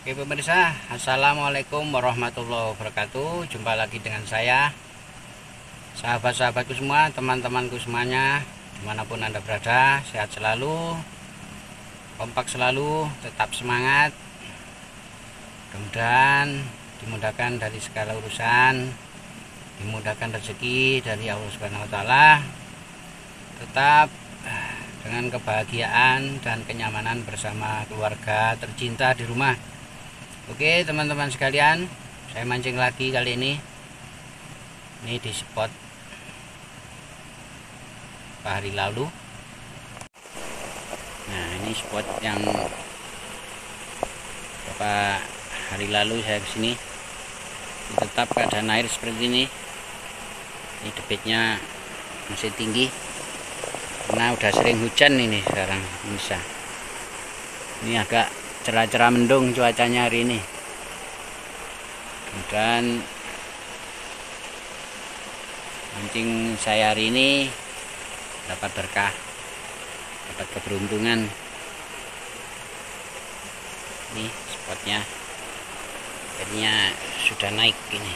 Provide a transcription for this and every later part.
Oke pemirsa, assalamualaikum warahmatullahi wabarakatuh. Jumpa lagi dengan saya, sahabat-sahabatku semua, teman-temanku semuanya, dimanapun anda berada. Sehat selalu, kompak selalu, tetap semangat. Mudah-mudahan dimudahkan dari segala urusan, dimudahkan rezeki dari Allah Subhanahu wa Ta'ala, tetap dengan kebahagiaan dan kenyamanan bersama keluarga tercinta di rumah. Oke teman-teman sekalian, saya mancing lagi kali ini di spot hari lalu. Nah ini spot yang beberapa hari lalu saya kesini, tetap keadaan air seperti ini debitnya masih tinggi karena udah sering hujan ini sekarang. Bisa ini agak cerah-cerah mendung cuacanya hari ini. Kemudian mancing saya hari ini dapat berkah, dapat keberuntungan. Ini spotnya airnya sudah naik ini,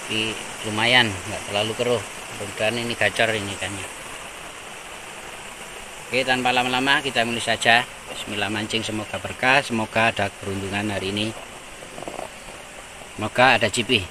tapi lumayan, nggak terlalu keruh. Kemudian ini gacor ini ikannya. Oke tanpa lama-lama kita mulai saja. Bismillah mancing, semoga berkah, semoga ada keberuntungan hari ini, semoga ada cipi.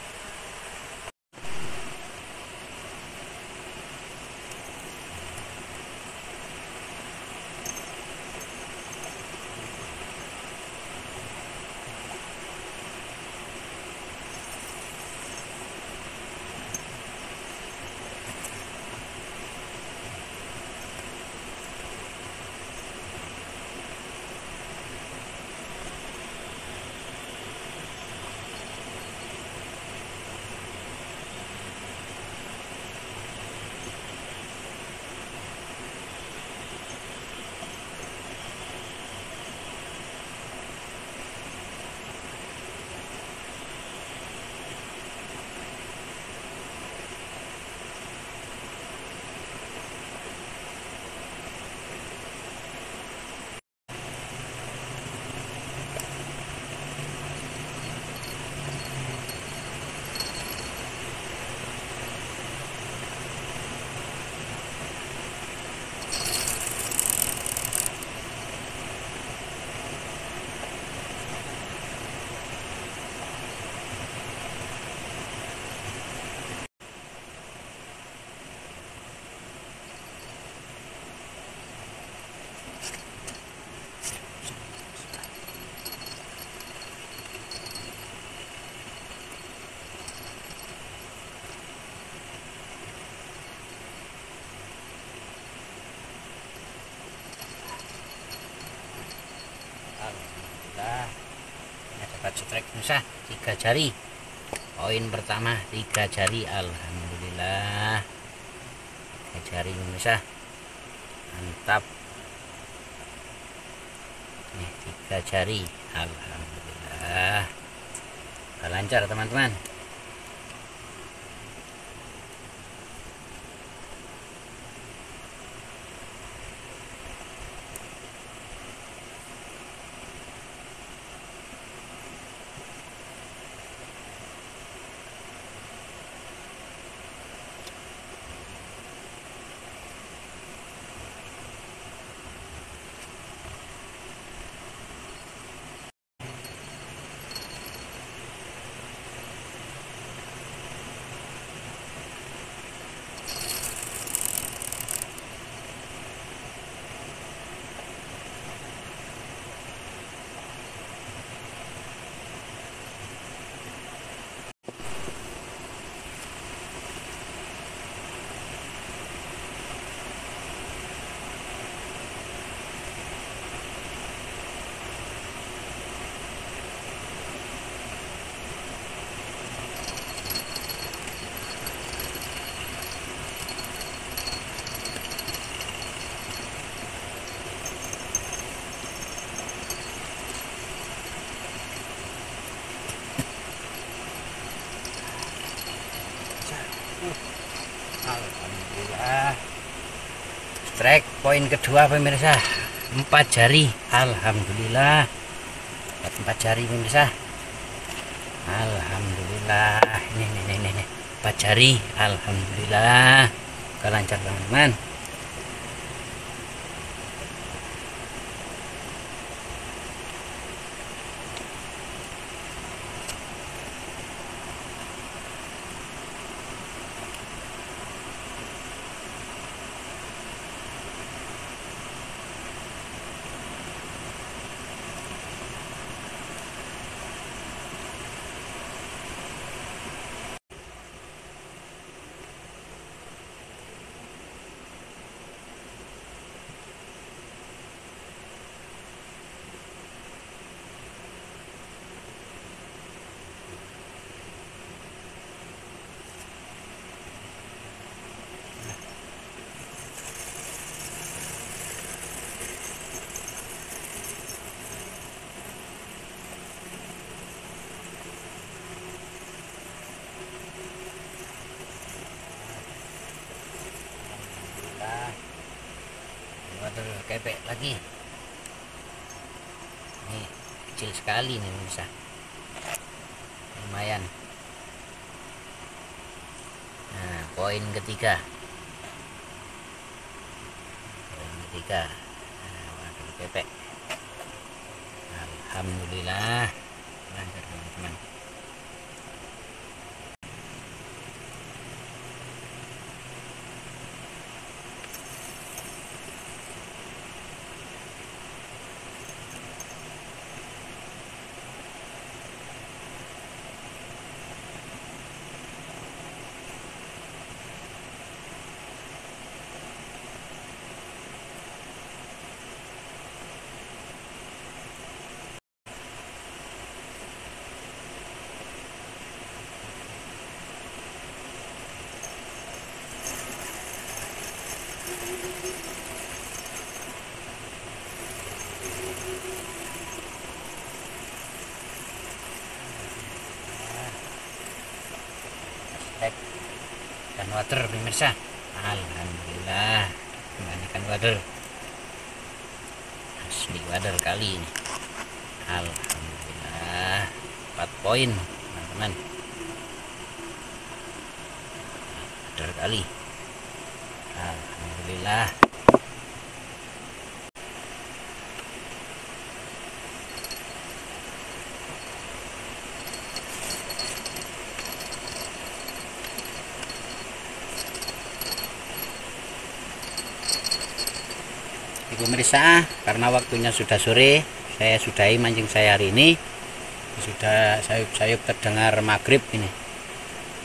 Strike Nusa 3 jari, poin pertama 3 jari, alhamdulillah 3 jari Nusa, mantap nih 3 jari, alhamdulillah udah lancar teman-teman. Alhamdulillah strike poin kedua pemirsa 4 jari, alhamdulillah empat jari pemirsa. Alhamdulillah, ini empat jari. Alhamdulillah, udah lancar teman-teman. Kepek lagi, ini kecil sekali nih bisa, lumayan. Nah, poin ketiga, nah, kepek. Alhamdulillah, lancar teman-teman. Dan water pemirsa. Alhamdulillah, kebanyakan water, asli water kali ini. Alhamdulillah, 4 poin teman-teman, water kali. Alhamdulillah. Pemirsa, karena waktunya sudah sore, saya sudahi mancing saya hari ini. Sudah sayup-sayup terdengar maghrib ini.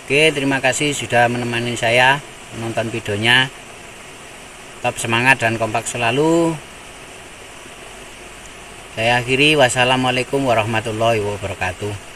Oke, terima kasih sudah menemani saya menonton videonya. Tetap semangat dan kompak selalu. Saya akhiri, wassalamualaikum warahmatullahi wabarakatuh.